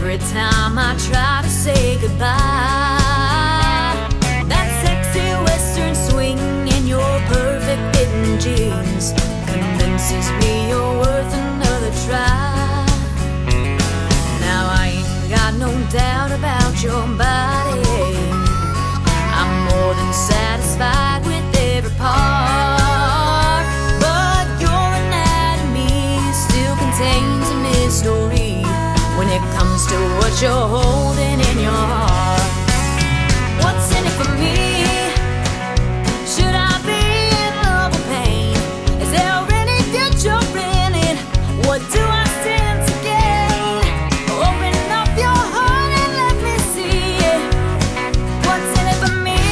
every time I try to say goodbye. That sexy western swing in your perfect fitting jeans convinces me you're worth another try. Now I ain't got no doubt about your body, I'm more than satisfied with every part. Story when it comes to what you're holding in your heart. What's in it for me? Should I be in love or pain? Is there any good you're in it? What do I stand to gain? Open up your heart and let me see it. What's in it for me?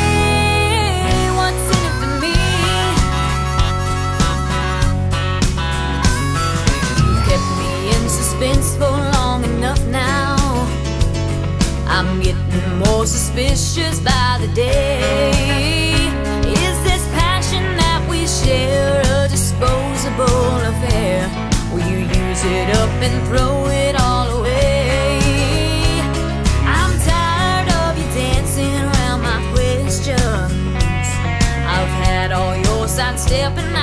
What's in it for me? You kept me in suspense for long enough now. I'm getting more suspicious by the day. Is this passion that we share a disposable affair? Will you use it up and throw it all away? I'm tired of you dancing around my questions. I've had all your sidestepping.